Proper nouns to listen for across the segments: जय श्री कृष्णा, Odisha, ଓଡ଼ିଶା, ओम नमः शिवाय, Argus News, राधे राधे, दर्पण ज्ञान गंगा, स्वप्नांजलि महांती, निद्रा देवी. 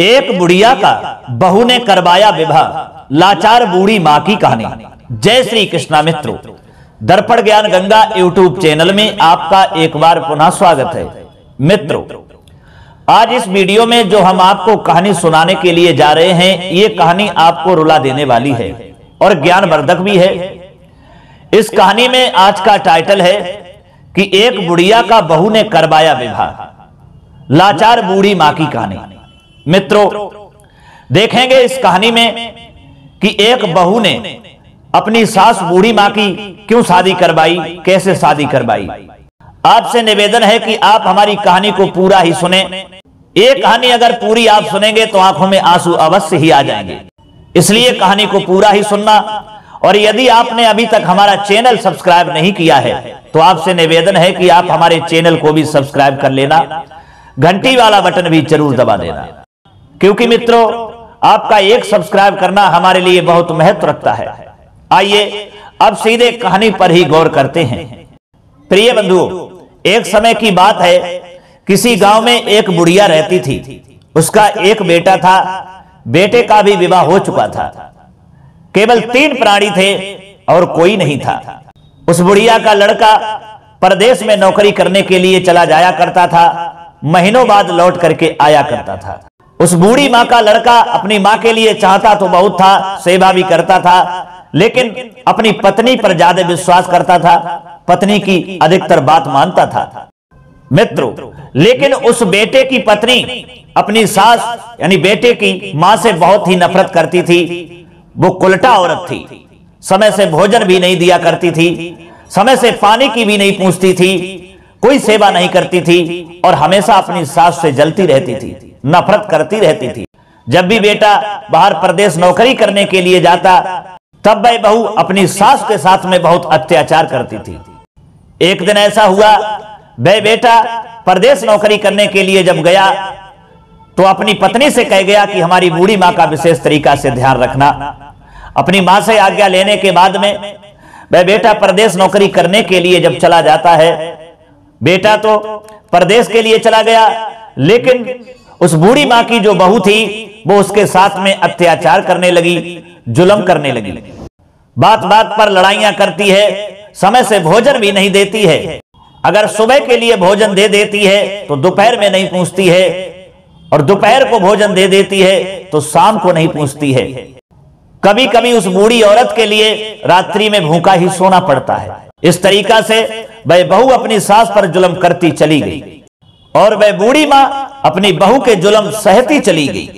एक बुढ़िया का बहू ने करवाया विवाह, लाचार बूढ़ी माँ की कहानी। जय श्री कृष्णा मित्रों, दर्पण ज्ञान गंगा यूट्यूब चैनल में आपका एक बार पुनः स्वागत है। मित्रों, आज इस वीडियो में जो हम आपको कहानी सुनाने के लिए जा रहे हैं, ये कहानी आपको रुला देने वाली है और ज्ञानवर्धक भी है। इस कहानी में आज का टाइटल है कि एक बुढ़िया का बहू ने करवाया विवाह, लाचार बूढ़ी माँ की कहानी। मित्रों, देखेंगे इस कहानी में कि एक बहू ने अपनी सास बूढ़ी माँ की क्यों शादी करवाई, कैसे शादी करवाई। आपसे निवेदन है कि आप हमारी कहानी को पूरा ही सुने। ये कहानी अगर पूरी आप सुनेंगे तो आंखों में आंसू अवश्य ही आ जाएंगे, इसलिए कहानी को पूरा ही सुनना। और यदि आपने अभी तक हमारा चैनल सब्सक्राइब नहीं किया है तो आपसे निवेदन है कि आप हमारे चैनल को भी सब्सक्राइब कर लेना, घंटी वाला बटन भी जरूर दबा देना, क्योंकि मित्रों आपका एक सब्सक्राइब करना हमारे लिए बहुत महत्व रखता है। आइए अब सीधे कहानी पर ही गौर करते हैं। प्रिय बंधुओं, एक समय की बात है, किसी गांव में एक बुढ़िया रहती थी। उसका एक बेटा था, बेटे का भी विवाह हो चुका था। केवल 3 प्राणी थे और कोई नहीं था। उस बुढ़िया का लड़का परदेश में नौकरी करने के लिए चला जाया करता था, महीनों बाद लौट करके आया करता था। उस बूढ़ी माँ का लड़का अपनी माँ के लिए चाहता तो बहुत था, सेवा भी करता था, लेकिन अपनी पत्नी पर ज्यादा विश्वास करता था, पत्नी की अधिकतर बात मानता था। मित्रों, लेकिन उस बेटे की पत्नी अपनी सास यानी बेटे की माँ से बहुत ही नफरत करती थी। वो कुलटा औरत थी, समय से भोजन भी नहीं दिया करती थी, समय से पानी की भी नहीं पूछती थी, कोई सेवा नहीं करती थी और हमेशा अपनी सास से जलती रहती थी, नफरत करती रहती थी। जब भी बेटा बाहर प्रदेश नौकरी करने के लिए जाता तब वह बहू अपनी सास के साथ में बहुत अत्याचार करती थी। एक दिन ऐसा हुआ, वह बेटा प्रदेश नौकरी करने के लिए जब गया तो अपनी पत्नी से कह गया कि हमारी बूढ़ी माँ का विशेष तरीका से ध्यान रखना। अपनी माँ से आज्ञा लेने के बाद में वह बेटा प्रदेश नौकरी करने के लिए जब चला जाता है, बेटा तो परदेश के लिए चला गया, लेकिन उस बूढ़ी माँ की जो बहू थी वो उसके साथ में अत्याचार करने लगी, जुल्म करने लगी। बात बात पर लड़ाइयां करती है, समय से भोजन भी नहीं देती है। अगर सुबह के लिए भोजन दे देती है तो दोपहर में नहीं पूछती है, और दोपहर को भोजन दे देती है तो शाम को नहीं पूछती है। कभी कभी उस बूढ़ी औरत के लिए रात्रि में भूखा ही सोना पड़ता है। इस तरीका से वह बहू अपनी सास पर जुल्म करती चली गई और वह बूढ़ी माँ अपनी बहू के जुल्म सहती चली गई।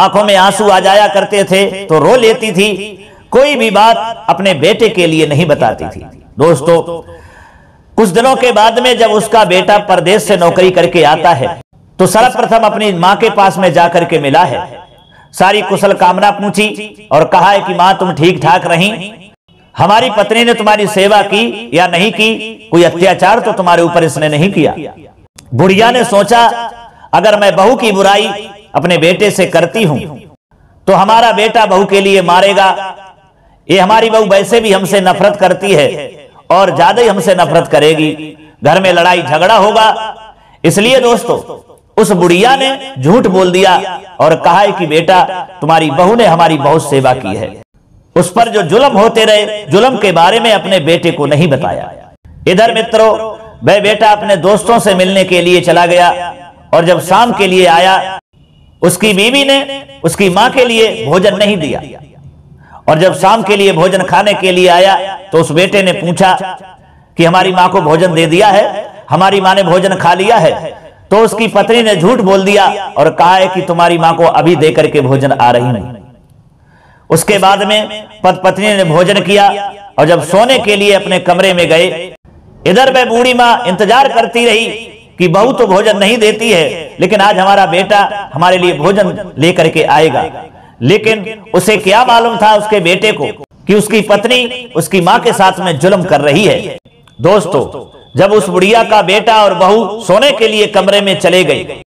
आंखों में आंसू आ जाया करते थे तो रो लेती थी, कोई भी बात अपने बेटे के लिए नहीं बताती थी। दोस्तों, कुछ दिनों के बाद में जब उसका बेटा परदेश से नौकरी करके आता है तो सर्वप्रथम अपनी माँ के पास में जाकर के मिला है, सारी कुशल कामना पूछी और कहा है कि माँ तुम ठीक ठाक रही, हमारी पत्नी ने तुम्हारी सेवा की या नहीं की, कोई अत्याचार तो तुम्हारे ऊपर इसने नहीं किया। बुढ़िया ने सोचा, अगर मैं बहू की बुराई अपने बेटे से करती हूं तो हमारा बेटा बहू के लिए मारेगा, ये हमारी बहू वैसे भी हमसे नफरत करती है और ज्यादा ही हमसे नफरत करेगी, घर में लड़ाई झगड़ा होगा। इसलिए दोस्तों, उस बुढ़िया ने झूठ बोल दिया और कहा है कि बेटा तुम्हारी बहू ने हमारी बहुत सेवा की है। उस पर जो जुल्म होते रहे, जुल्म के बारे में अपने बेटे को नहीं बताया। इधर मित्रों, वह बेटा अपने दोस्तों से मिलने के लिए चला गया और जब शाम के लिए आया, उसकी बीवी ने उसकी माँ के लिए भोजन नहीं दिया। और जब शाम के लिए भोजन खाने के लिए आया तो उस बेटे ने पूछा कि हमारी माँ को भोजन दे दिया है, हमारी माँ ने भोजन खा लिया है। तो उसकी पत्नी ने झूठ बोल दिया और कहा है कि तुम्हारी माँ को अभी दे करके भोजन आ रही नहीं। उसके बाद में पत्नी ने भोजन किया और जब सोने के लिए अपने कमरे में गए, इधर वह बूढ़ी माँ इंतजार करती रही कि बहू तो भोजन नहीं देती है, लेकिन आज हमारा बेटा हमारे लिए भोजन लेकर के आएगा। लेकिन उसे क्या मालूम था, उसके बेटे को, कि उसकी पत्नी उसकी माँ के साथ में जुल्म कर रही है। दोस्तों, जब उस बुढ़िया का बेटा और बहू सोने के लिए कमरे में चले गए,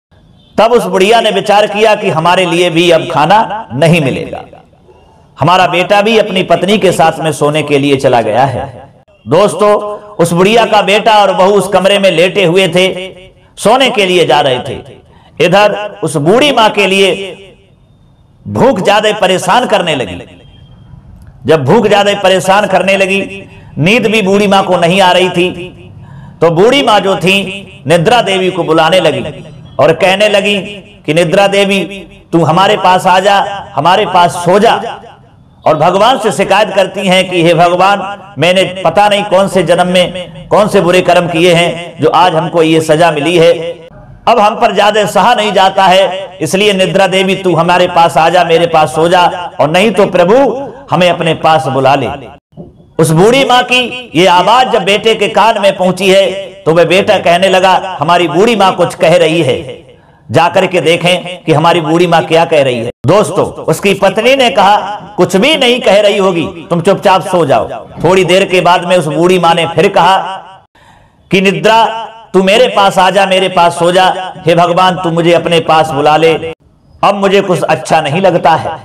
तब उस बुढ़िया ने विचार किया कि हमारे लिए भी अब खाना नहीं मिलेगा, हमारा बेटा भी अपनी पत्नी के साथ में सोने के लिए चला गया है। दोस्तों, उस बुढ़िया का बेटा और बहू उस कमरे में लेटे हुए थे, सोने के लिए जा रहे थे। इधर उस बूढ़ी माँ के लिए भूख ज्यादा परेशान करने लगी। जब भूख ज्यादा परेशान करने लगी, नींद भी बूढ़ी माँ को नहीं आ रही थी, तो बूढ़ी माँ जो थी निद्रा देवी को बुलाने लगी और कहने लगी कि निद्रा देवी तू हमारे पास आ जा, हमारे पास सो जा। और भगवान से शिकायत करती हैं कि हे भगवान, मैंने पता नहीं कौन से जन्म में कौन से बुरे कर्म किए हैं जो आज हमको ये सजा मिली है। अब हम पर ज्यादा सहा नहीं जाता है, इसलिए निद्रा देवी तू हमारे पास आ जा, मेरे पास सो जा, और नहीं तो प्रभु हमें अपने पास बुला ले। उस बूढ़ी माँ की ये आवाज जब बेटे के कान में पहुंची है तो वह बेटा कहने लगा हमारी बूढ़ी माँ कुछ कह रही है, जाकर के देखें कि हमारी बूढ़ी माँ क्या कह रही है। दोस्तों, उसकी पत्नी ने कहा कुछ भी नहीं कह रही होगी, तुम चुपचाप सो जाओ। थोड़ी देर के बाद में उस बूढ़ी माँ ने फिर कहा कि निद्रा तू मेरे पास आ जा, मेरे पास सो जा, हे भगवान तू मुझे अपने पास बुला ले, अब मुझे कुछ अच्छा नहीं लगता है।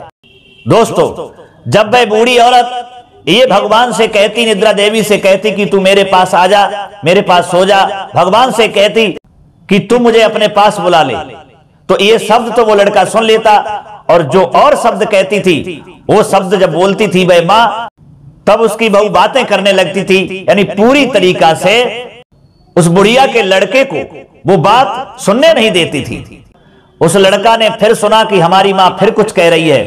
दोस्तों, जब वह बूढ़ी औरत ये भगवान से कहती, निद्रा देवी से कहती कि तू मेरे पास आ जा, मेरे पास सो जा, भगवान से कहती कि तू मुझे अपने पास बुला ले, तो ये शब्द तो वो लड़का सुन लेता, और जो और शब्द कहती थी वो शब्द जब बोलती थी वह माँ, तब उसकी बहू बातें करने लगती थी। यानी पूरी तरीका से उस बुढ़िया के लड़के को वो बात सुनने नहीं देती थी। उस लड़का ने फिर सुना कि हमारी माँ फिर कुछ कह रही है,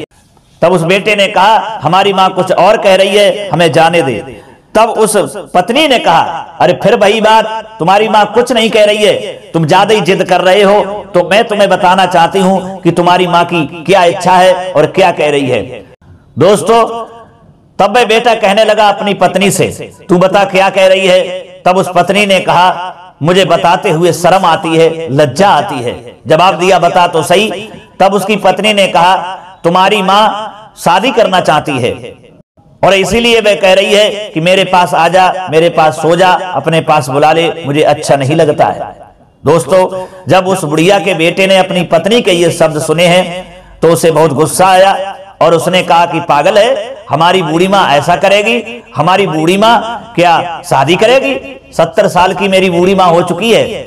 तब उस बेटे ने कहा हमारी माँ कुछ और कह रही है, हमें जाने दे। तब उस पत्नी ने कहा अरे फिर वही बात, तुम्हारी माँ कुछ नहीं कह रही है, तुम ज्यादा ही जिद कर रहे हो, तो मैं तुम्हें बताना चाहती हूँ कि तुम्हारी माँ की क्या इच्छा है और क्या कह रही है। दोस्तों, तब वह बेटा कहने लगा अपनी पत्नी से, तू बता क्या कह रही है। तब उस पत्नी ने कहा मुझे बताते हुए शर्म आती है, लज्जा आती है, जवाब दिया बता तो सही। तब उसकी पत्नी ने कहा तुम्हारी माँ शादी करना चाहती है और इसीलिए वह कह रही है कि मेरे पास आ जा, मेरे पास सो जा, अपने पास बुला ले, मुझे अच्छा नहीं लगता है। दोस्तों, जब उस बुढ़िया के बेटे ने अपनी पत्नी के ये शब्द सुने हैं तो उसे बहुत गुस्सा आया और उसने कहा कि पागल है, हमारी बूढ़ी माँ ऐसा करेगी, हमारी बूढ़ी माँ क्या शादी करेगी, 70 साल की मेरी बूढ़ी माँ हो चुकी है,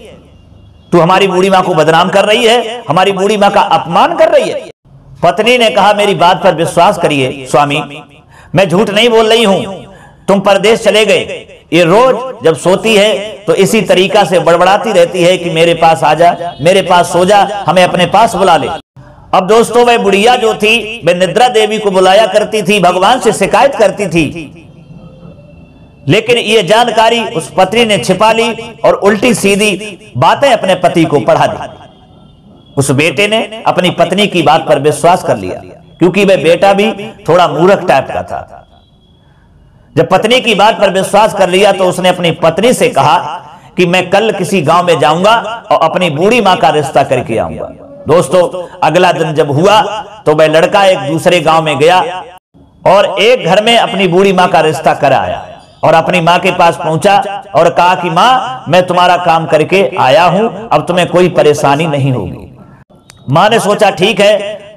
तू हमारी बूढ़ी माँ को बदनाम कर रही है, हमारी बूढ़ी माँ का अपमान कर रही है। पत्नी ने कहा मेरी बात पर विश्वास करिए स्वामी, मैं झूठ नहीं बोल रही हूँ, तुम परदेश चले गए, ये रोज जब सोती है तो इसी तरीका से बड़बड़ाती रहती है कि मेरे पास आ जा, मेरे पास सो जा, हमें अपने पास बुला ले। अब दोस्तों, वह बुढ़िया जो थी वह निद्रा देवी को बुलाया करती थी, भगवान से शिकायत करती थी, लेकिन ये जानकारी उस पत्नी ने छिपा ली और उल्टी सीधी बातें अपने पति को पढ़ा दी। उस बेटे ने अपनी पत्नी की बात पर विश्वास कर लिया, क्योंकि वह बेटा भी थोड़ा मूर्ख टाइप का था। जब पत्नी की बात पर विश्वास कर लिया तो उसने अपनी पत्नी से कहा कि मैं कल किसी गांव में जाऊंगा और अपनी बूढ़ी माँ का रिश्ता करके आऊंगा। दोस्तों, अगला दिन जब हुआ तो वह लड़का एक दूसरे गांव में गया और एक घर में अपनी बूढ़ी माँ का रिश्ता कराया और अपनी माँ के पास पहुंचा और कहा कि माँ, मैं तुम्हारा काम करके आया हूं, अब तुम्हें कोई परेशानी नहीं होगी। माँ ने सोचा ठीक है,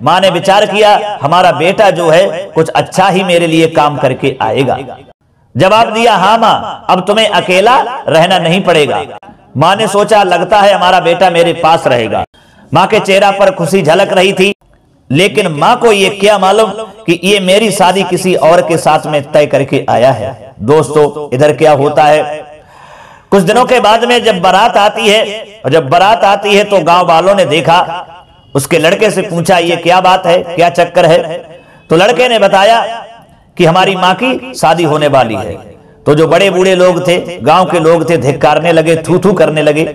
माँ ने विचार किया हमारा बेटा जो है कुछ अच्छा ही मेरे लिए काम करके आएगा। जवाब दिया हाँ माँ, अब तुम्हें अकेला रहना नहीं पड़ेगा। माँ ने सोचा लगता है हमारा बेटा मेरे पास रहेगा। माँ के चेहरा पर खुशी झलक रही थी, लेकिन माँ को ये क्या मालूम कि ये मेरी शादी किसी और के साथ में तय करके आया है। दोस्तों, इधर क्या होता है, कुछ दिनों के बाद में जब बारात आती है, और जब बारात आती है तो गाँव वालों ने देखा, उसके लड़के से पूछा ये क्या बात है, क्या चक्कर है। तो लड़के ने बताया कि हमारी माँ की शादी होने वाली है। तो जो बड़े बूढ़े लोग थे, गांव के लोग थे, धिक्कारने लगे, थू थू करने लगे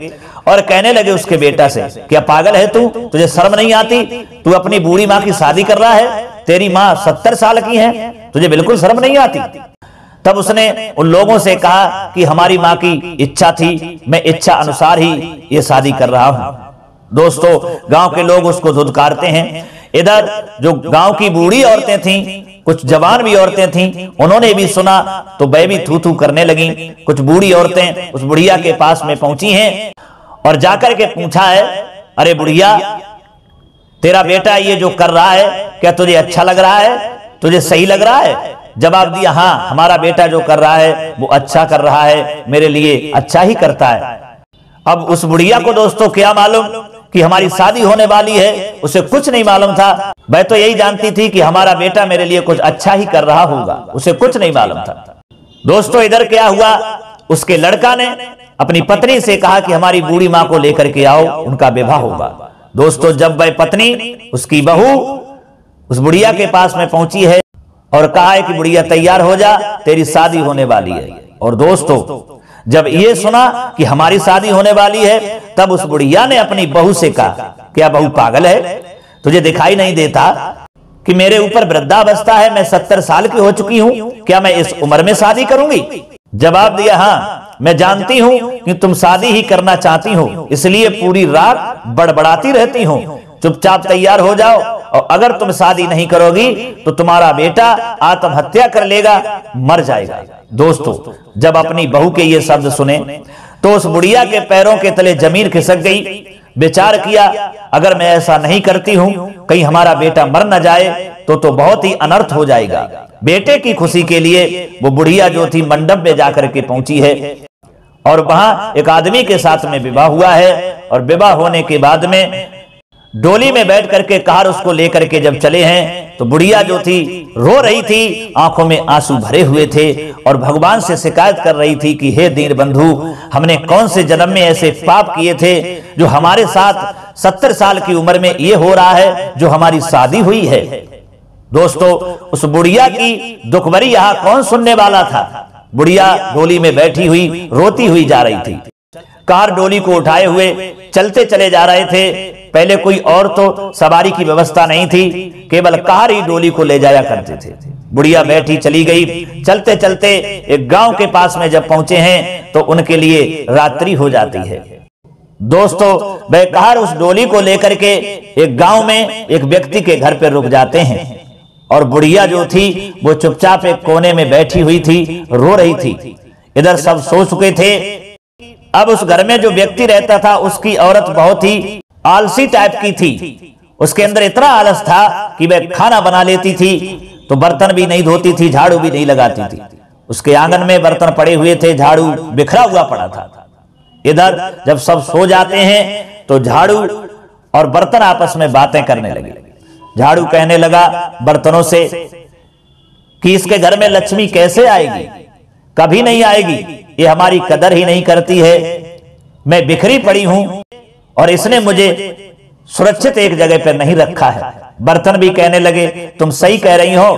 और कहने लगे उसके बेटा से, क्या पागल है तू, तुझे शर्म नहीं आती, तू अपनी बूढ़ी माँ की शादी कर रहा है, तेरी माँ 70 साल की है, तुझे बिल्कुल शर्म नहीं आती। तब उसने उन लोगों से कहा कि हमारी माँ की इच्छा थी, मैं इच्छा अनुसार ही ये शादी कर रहा हूँ। दोस्तों, गांव के लोग उसको धुतकारते हैं। इधर जो गांव की बूढ़ी औरतें थीं, कुछ जवान भी औरतें थीं, उन्होंने भी सुना तो वह भी थू थू करने लगीं। कुछ बूढ़ी औरतें उस बुढ़िया के पास में पहुंची हैं और जाकर के पूछा है, अरे बुढ़िया, तेरा बेटा ये जो कर रहा है क्या तुझे अच्छा लग रहा है, तुझे सही लग रहा है। जवाब दिया हाँ, हमारा बेटा जो कर रहा है वो अच्छा कर रहा है, मेरे लिए अच्छा ही करता है। अब उस बुढ़िया को दोस्तों क्या मालूम कि हमारी शादी होने वाली है, उसे कुछ नहीं मालूम था। मैं तो यही जानती थी कि हमारा बेटा मेरे लिए कुछ अच्छा ही कर रहा होगा, उसे कुछ नहीं मालूम था। दोस्तों इधर क्या हुआ, उसके लड़का ने अपनी पत्नी से कहा कि हमारी बूढ़ी माँ को लेकर के आओ, उनका विवाह होगा। दोस्तों जब वह पत्नी उसकी बहू उस बुढ़िया के पास में पहुंची है और कहा है कि बुढ़िया तैयार हो जा, तेरी शादी होने वाली है। और दोस्तों जब ये सुना कि हमारी शादी होने वाली है, तब उस बुढ़िया ने अपनी बहू से कहा, क्या बहू पागल है, तुझे दिखाई नहीं देता कि मेरे ऊपर वृद्धावस्था है, मैं 70 साल की हो चुकी हूँ, क्या मैं इस उम्र में शादी करूंगी? जवाब दिया, हाँ मैं जानती हूँ कि तुम शादी ही करना चाहती हो, इसलिए पूरी रात बड़बड़ाती रहती हो, चुपचाप तैयार हो जाओ, और अगर तुम शादी नहीं करोगी तो तुम्हारा बेटा आत्महत्या कर लेगा, मर जाएगा। दोस्तों जब अपनी बहू के ये शब्द सुने तो उस बुढ़िया के पैरों के तले जमीन खिसक गई। विचार किया, अगर मैं ऐसा नहीं करती हूँ कहीं हमारा बेटा मर न जाए तो बहुत ही अनर्थ हो जाएगा। बेटे की खुशी के लिए वो बुढ़िया जो थी मंडप में जाकर के पहुंची है, और वहां एक आदमी के साथ में विवाह हुआ है। और विवाह होने के बाद में डोली में बैठ करके कार उसको लेकर के जब चले हैं तो बुढ़िया जो थी रो रही थी, आंखों में आंसू भरे हुए थे और भगवान से शिकायत कर रही थी कि हे दीन बंधु, हमने कौन से जन्म में ऐसे पाप किए थे जो हमारे साथ 70 साल की उम्र में ये हो रहा है जो हमारी शादी हुई है। दोस्तों उस बुढ़िया की दुखबरी यहाँ कौन सुनने वाला था। बुढ़िया डोली में बैठी हुई रोती हुई जा रही थी। कार डोली को उठाए हुए चलते चले जा रहे थे। पहले कोई और तो सवारी की व्यवस्था नहीं थी, केवल कार ही डोली को ले जाया करते थे। बुढ़िया बैठी चली गई। चलते चलते एक गांव के पास में जब पहुंचे हैं तो उनके लिए रात्रि हो जाती है। दोस्तों वह कार उस डोली को लेकर के एक गांव में एक व्यक्ति के घर पर रुक जाते हैं, और बुढ़िया जो थी वो चुपचाप एक कोने में बैठी हुई थी, रो रही थी। इधर सब सो चुके थे। अब उस घर में जो व्यक्ति रहता था उसकी औरत बहुत ही आलसी टाइप की थी। उसके अंदर इतना आलस था कि वह खाना बना लेती थी तो बर्तन भी नहीं धोती थी, झाड़ू भी नहीं लगाती थी। उसके आंगन में बर्तन पड़े हुए थे, झाड़ू बिखरा हुआ पड़ा था। इधर जब सब सो जाते हैं तो झाड़ू और बर्तन आपस में बातें करने लगे। झाड़ू कहने लगा बर्तनों से कि इसके घर में लक्ष्मी कैसे आएगी, कभी नहीं आएगी, ये हमारी कदर ही नहीं करती है, मैं बिखरी पड़ी हूं और इसने मुझे सुरक्षित एक जगह पर नहीं रखा है। बर्तन भी कहने लगे तुम सही कह रही हो,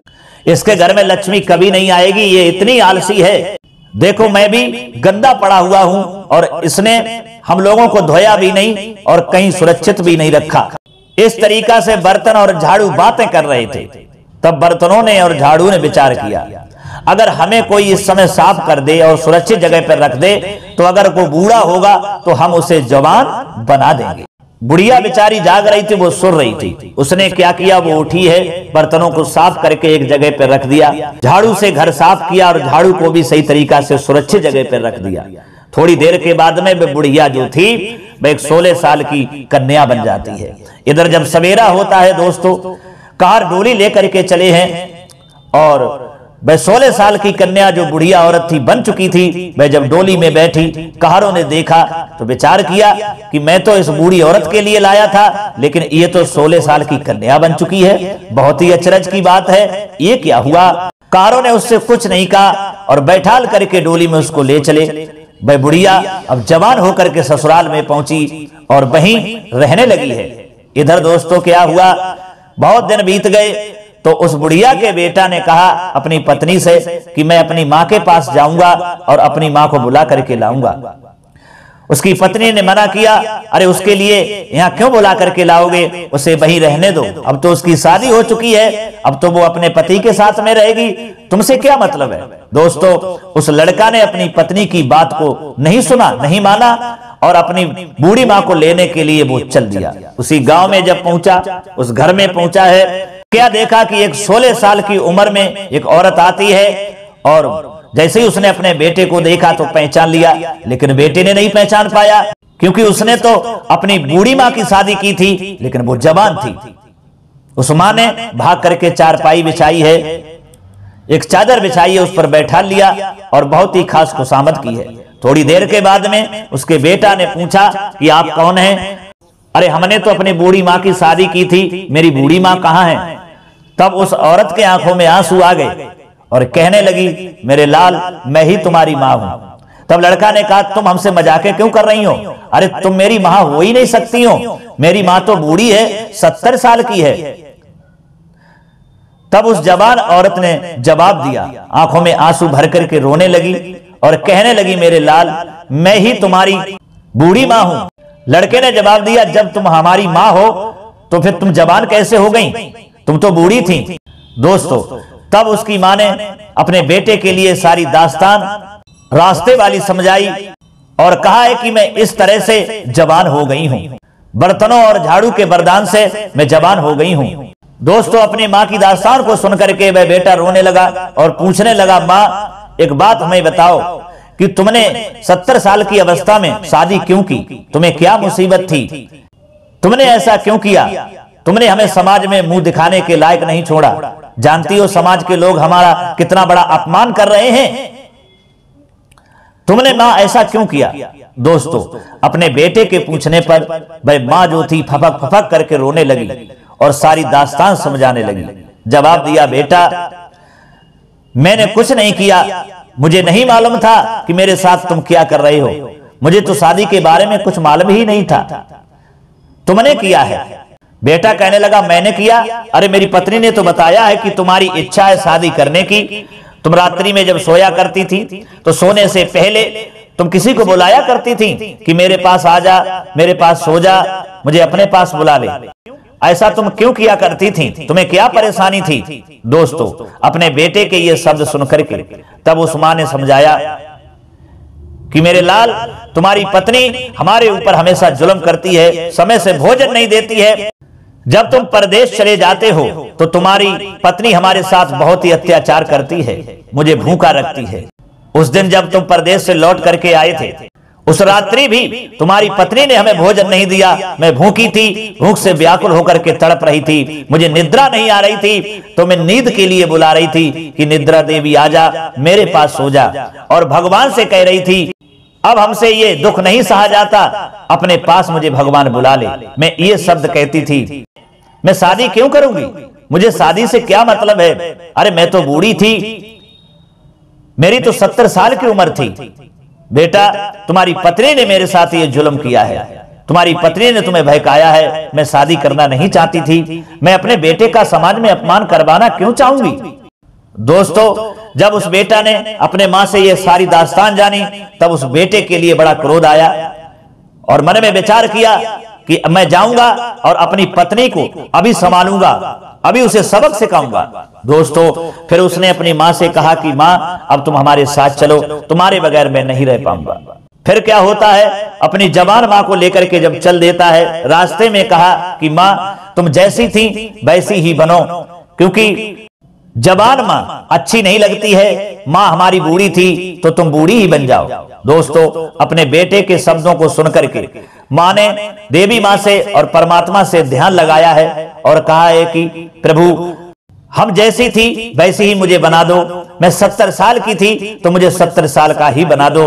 इसके घर में लक्ष्मी कभी नहीं आएगी, ये इतनी आलसी है, देखो मैं भी गंदा पड़ा हुआ हूं और इसने हम लोगों को धोया भी नहीं और कहीं सुरक्षित भी नहीं रखा। इस तरीका से बर्तन और झाड़ू बातें कर रहे थे। तब बर्तनों ने और झाड़ू ने विचार किया, अगर हमें कोई इस समय साफ कर दे और सुरक्षित जगह पर रख दे तो अगर वो बूढ़ा होगा तो हम उसे जवान बना देंगे। बुढ़िया बेचारी जाग रही थी, वो सुन रही थी। उसने क्या किया, वो उठी है, बर्तनों को साफ करके एक जगह पर रख दिया, झाड़ू से घर साफ किया और झाड़ू को भी सही तरीका से सुरक्षित जगह पर रख दिया। थोड़ी देर के बाद में वह बुढ़िया जो थी वह एक 16 साल की कन्या बन जाती है। इधर जब सवेरा होता है दोस्तों, कार डोली लेकर के चले हैं और वह 16 साल की कन्या जो बुढ़िया औरत थी बन चुकी थी। वह जब डोली में बैठी, कारों ने देखा तो विचार किया कि मैं तो इस बूढ़ी औरत के लिए लाया था, लेकिन ये तो 16 साल की कन्या बन चुकी है, बहुत ही अचरज की बात है, ये क्या हुआ। कारों ने उससे कुछ नहीं कहा और बैठाल करके डोली में उसको ले चले। वह बुढ़िया अब जवान होकर के ससुराल में पहुंची और वहीं रहने लगी है। इधर दोस्तों क्या हुआ, बहुत दिन बीत गए तो उस बुढ़िया के बेटा ने कहा अपनी पत्नी से कि मैं अपनी माँ के पास जाऊंगा और अपनी माँ को बुला करके लाऊंगा। उसकी पत्नी ने मना किया, अरे उसके लिए यहाँ क्यों बुला करके लाओगे, उसे वहीं रहने दो, अब तो उसकी शादी हो चुकी है, अब तो वो अपने पति के साथ में रहेगी, तुमसे क्या मतलब है। दोस्तों उस लड़का ने अपनी पत्नी की बात को नहीं सुना, नहीं माना और अपनी बूढ़ी माँ को लेने के लिए वो चल दिया। उसी गांव में जब पहुंचा, उस घर में पहुंचा है, क्या देखा कि एक 16 साल की उम्र में एक औरत आती है और जैसे ही उसने अपने बेटे को देखा तो पहचान लिया, लेकिन बेटे ने नहीं पहचान पाया क्योंकि उसने तो अपनी बूढ़ी माँ की शादी की थी, लेकिन वो जवान थी। उस माँ ने भाग करके चारपाई बिछाई है, एक चादर बिछाई है, उस पर बैठा लिया और बहुत ही खास खुशामद की है। थोड़ी देर के बाद में उसके बेटा ने पूछा कि आप कौन हैं। अरे हमने तो अपनी बूढ़ी माँ की शादी की थी, मेरी बूढ़ी माँ कहाँ है। तब उस औरत के आंखों में आंसू आ गए और कहने लगी, मेरे लाल मैं ही तुम्हारी माँ हूँ। तब लड़का ने कहा, तुम हमसे मजाके क्यों कर रही हो, अरे तुम मेरी माँ हो ही नहीं सकती हो, मेरी माँ तो बूढ़ी है, 70 साल की है। तब उस जवान औरत ने जवाब दिया, आंखों में आंसू भर करके रोने लगी और कहने लगी, मेरे लाल मैं ही तुम्हारी बूढ़ी माँ हूँ। लड़के ने जवाब दिया, जब तुम हमारी माँ हो तो फिर तुम जवान कैसे हो गई, तुम तो बूढ़ी थी। दोस्तों तब उसकी माँ ने अपने बेटे के लिए सारी दास्तान रास्ते वाली समझाई और कहा है कि मैं इस तरह से जवान हो गई हूँ, बर्तनों और झाड़ू के वरदान से मैं जवान हो गई हूँ। दोस्तों अपनी माँ की दास्तान को सुनकर के वह बेटा रोने लगा और पूछने लगा, माँ एक बात हमें बताओ कि तुमने 70 साल की अवस्था में शादी क्यों की, तुम्हें क्या मुसीबत थी, तुमने ऐसा क्यों किया, तुमने हमें समाज में मुंह दिखाने के लायक नहीं छोड़ा। जानती हो समाज के लोग हमारा कितना बड़ा अपमान कर रहे हैं, तुमने माँ ऐसा क्यों किया। दोस्तों अपने बेटे के पूछने पर भाई माँ जो थी फपक फपक करके रोने लगी और सारी दास्तान समझाने लगी। जवाब दिया, बेटा मैंने कुछ नहीं किया, मुझे नहीं मालूम था कि मेरे साथ तुम क्या कर रहे हो, मुझे तो शादी के बारे में कुछ मालूम ही नहीं था, तुमने किया है। बेटा कहने लगा, मैंने किया, अरे मेरी पत्नी ने तो बताया है कि तुम्हारी इच्छा है शादी करने की, तुम रात्रि में जब सोया करती थी तो सोने से पहले तुम किसी को बुलाया करती थी कि मेरे पास आ जा, मेरे पास सो जा, मुझे अपने पास बुला ले, ऐसा तुम क्यों किया करती थी, तुम्हें क्या परेशानी थी। दोस्तों अपने बेटे के ये शब्द सुनकर के तब उस माँ ने समझाया कि मेरे लाल तुम्हारी पत्नी हमारे ऊपर हमेशा जुल्म करती है, समय से भोजन नहीं देती है, जब तुम परदेश चले जाते हो तो तुम्हारी पत्नी हमारे साथ बहुत ही अत्याचार करती है, मुझे भूखा रखती है। उस दिन जब तुम परदेश से लौट करके आए थे उस रात्रि भी तुम्हारी पत्नी ने हमें भोजन नहीं दिया, मैं भूखी थी, भूख से व्याकुल होकर के तड़प रही थी, मुझे निद्रा नहीं आ रही थी, तो मैं नींद के लिए बुला रही थी कि निद्रा देवी आजा मेरे पास सो जा, और भगवान से कह रही थी अब हमसे ये दुख नहीं सहा जाता, अपने पास मुझे भगवान बुला ले। मैं ये शब्द कहती थी, मैं शादी क्यों करूंगी, मुझे शादी से क्या मतलब है, अरे मैं तो बूढ़ी थी, मेरी तो 70 साल की उम्र थी। बेटा तुम्हारी पत्नी ने मेरे साथ ये जुल्म किया है, तुम्हारी पत्नी ने तुम्हें बहकाया है, मैं शादी करना नहीं चाहती थी, मैं अपने बेटे का समाज में अपमान करवाना क्यों चाहूंगी। दोस्तों जब उस बेटा ने अपने माँ से ये सारी दास्तान जानी तब उस बेटे के लिए बड़ा क्रोध आया और मन में विचार किया कि मैं जाऊंगा और अपनी पत्नी को अभी संभालूंगा, अभी उसे सबक सिखाऊंगा। दोस्तों फिर उसने अपनी माँ से कहा कि माँ अब तुम हमारे साथ चलो, तुम्हारे बगैर मैं नहीं रह पाऊंगा। फिर क्या होता है, अपनी जवान माँ को लेकर के जब चल देता है, रास्ते में कहा कि माँ तुम जैसी थी वैसी ही बनो, क्योंकि जवान माँ अच्छी नहीं लगती है, माँ हमारी बूढ़ी थी तो तुम बूढ़ी ही बन जाओ। दोस्तों अपने बेटे के शब्दों को सुनकर के माँ ने देवी माँ से और परमात्मा से ध्यान लगाया है और कहा है कि प्रभु हम जैसी थी वैसी ही मुझे बना दो, मैं 70 साल की थी तो मुझे 70 साल का ही बना दो,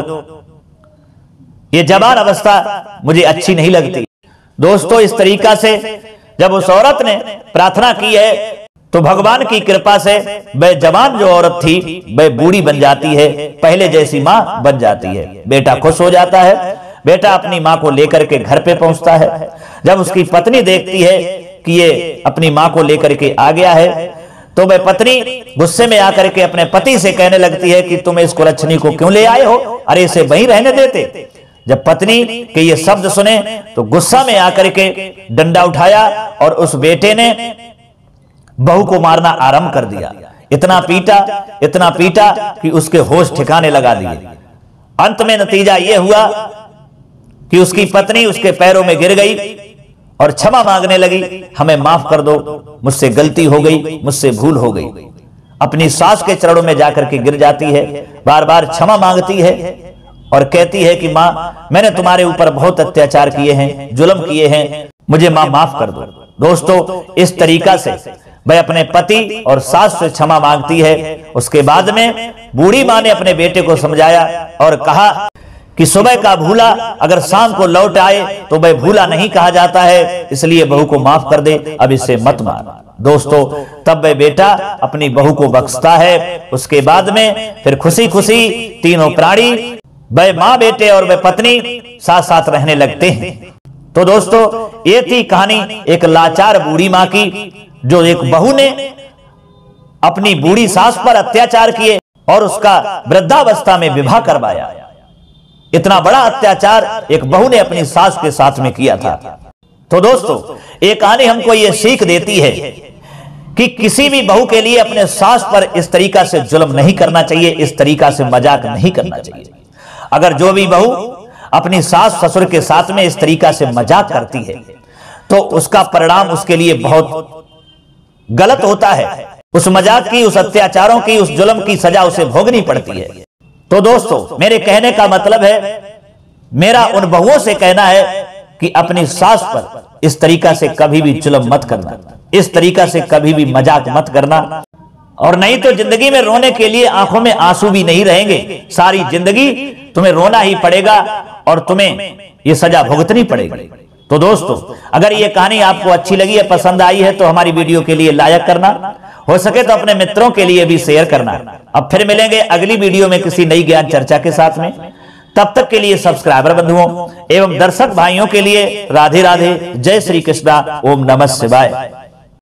ये जवान अवस्था मुझे अच्छी नहीं लगती। दोस्तों इस तरीका से जब उस औरत ने प्रार्थना की है तो भगवान की कृपा से वह जवान जो औरत थी वह बूढ़ी बन जाती है, पहले जैसी माँ बन जाती है। बेटा खुश हो जाता है, बेटा अपनी माँ को लेकर के घर पे पहुंचता है। जब उसकी पत्नी देखती है कि ये अपनी माँ को लेकर के आ गया है तो वह पत्नी गुस्से में आकर के अपने पति से कहने लगती है कि तुम इस कुलच्छनी को क्यों ले आए हो, अरे इसे वहीं रहने देते। जब पत्नी के ये शब्द सुने तो गुस्सा में आकर के डंडा उठाया और उस बेटे ने बहू को मारना आरंभ कर दिया। इतना पीटा कि उसके होश ठिकाने लगा दिए। अंत में नतीजा यह हुआ कि उसकी पत्नी उसके पैरों में गिर गई और क्षमा मांगने लगी, हमें माफ कर दो, मुझसे गलती हो गई, मुझसे भूल हो गई। अपनी सास के चरणों में जाकर के गिर जाती है, बार बार क्षमा मांगती है और कहती है कि माँ मैंने तुम्हारे ऊपर बहुत अत्याचार किए हैं, जुल्म किए हैं, मुझे माँ माफ कर दो। दोस्तों इस तरीका से वह अपने पति और सास से क्षमा मांगती है। उसके बाद में बूढ़ी माँ ने अपने बेटे को समझाया और कहा कि सुबह का भूला अगर शाम को लौट आए तो वह भूला नहीं कहा जाता है, इसलिए बहू को माफ कर दे, अब इसे मत मार। दोस्तों, तब वह बेटा अपनी बहू को बख्शता है। उसके बाद में फिर खुशी खुशी तीनों प्राणी, वह माँ बेटे और वह पत्नी, साथ साथ रहने लगते हैं। तो दोस्तों, ये थी कहानी एक लाचार बूढ़ी माँ की, जो एक बहू ने अपनी बूढ़ी सास पर अत्याचार किए और उसका वृद्धावस्था में विवाह करवाया। इतना बड़ा अत्याचार एक बहू ने अपनी सास के साथ में किया था। तो दोस्तों, ये कहानी हमको ये सीख देती है कि किसी भी बहू के लिए अपने सास पर इस तरीका से जुल्म नहीं करना चाहिए, इस तरीका से मजाक नहीं करना चाहिए। अगर जो भी बहू अपनी सास ससुर के साथ में इस तरीका से मजाक करती है तो उसका परिणाम उसके लिए बहुत गलत होता है। उस मजाक की, उस अत्याचारों की, उस जुल्म की सजा उसे भोगनी पड़ती है। तो दोस्तों, मेरे कहने का मतलब है, मेरा उन बहुओं से कहना है कि अपनी सास पर इस तरीका से कभी भी जुल्म मत करना, इस तरीका से कभी भी मजाक मत करना, और नहीं तो जिंदगी में रोने के लिए आंखों में आंसू भी नहीं रहेंगे। सारी जिंदगी तुम्हें रोना ही पड़ेगा और तुम्हें ये सजा भुगतनी पड़ेगी। तो दोस्तों, अगर ये कहानी आपको अच्छी लगी है, पसंद आई है, तो हमारी वीडियो के लिए लाइक करना, हो सके तो अपने मित्रों के लिए भी शेयर करना। अब फिर मिलेंगे अगली वीडियो में किसी नई ज्ञान चर्चा के साथ में। तब तक के लिए सब्सक्राइबर बंधुओं एवं दर्शक भाइयों के लिए राधे राधे, जय श्री कृष्णा, ओम नमः शिवाय।